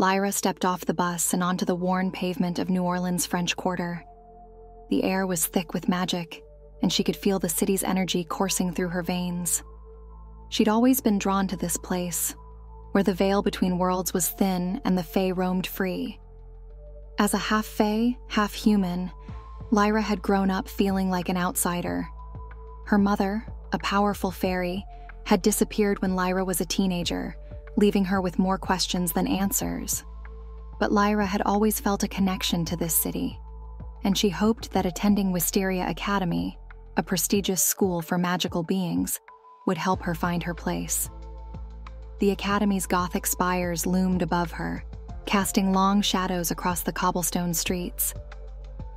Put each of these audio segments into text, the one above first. Lyra stepped off the bus and onto the worn pavement of New Orleans' French Quarter. The air was thick with magic, and she could feel the city's energy coursing through her veins. She'd always been drawn to this place, where the veil between worlds was thin and the Fae roamed free. As a half-Fae, half-human, Lyra had grown up feeling like an outsider. Her mother, a powerful fairy, had disappeared when Lyra was a teenager, leaving her with more questions than answers. But Lyra had always felt a connection to this city, and she hoped that attending Wisteria Academy, a prestigious school for magical beings, would help her find her place. The academy's Gothic spires loomed above her, casting long shadows across the cobblestone streets.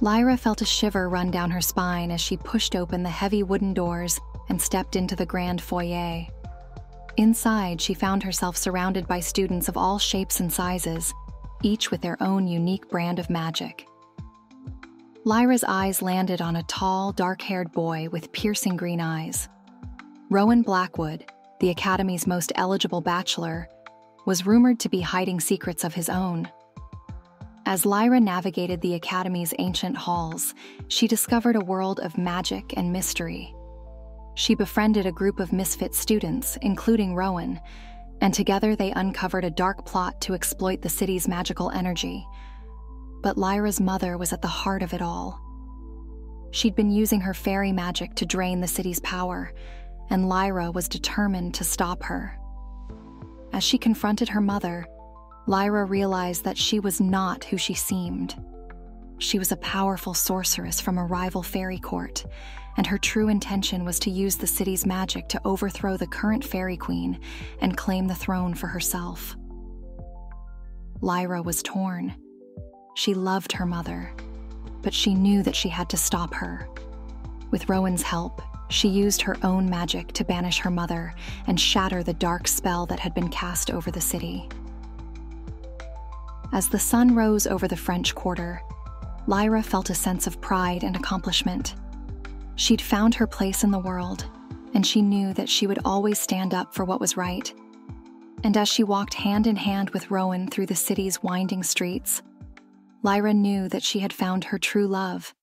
Lyra felt a shiver run down her spine as she pushed open the heavy wooden doors and stepped into the grand foyer. Inside, she found herself surrounded by students of all shapes and sizes, each with their own unique brand of magic. Lyra's eyes landed on a tall, dark-haired boy with piercing green eyes. Rowan Blackwood, the academy's most eligible bachelor, was rumored to be hiding secrets of his own. As Lyra navigated the academy's ancient halls, she discovered a world of magic and mystery. She befriended a group of misfit students, including Rowan, and together they uncovered a dark plot to exploit the city's magical energy. But Lyra's mother was at the heart of it all. She'd been using her fairy magic to drain the city's power, and Lyra was determined to stop her. As she confronted her mother, Lyra realized that she was not who she seemed. She was a powerful sorceress from a rival fairy court, and her true intention was to use the city's magic to overthrow the current fairy queen and claim the throne for herself. Lyra was torn. She loved her mother, but she knew that she had to stop her. With Rowan's help, she used her own magic to banish her mother and shatter the dark spell that had been cast over the city. As the sun rose over the French Quarter, Lyra felt a sense of pride and accomplishment. She'd found her place in the world, and she knew that she would always stand up for what was right. And as she walked hand in hand with Rowan through the city's winding streets, Lyra knew that she had found her true love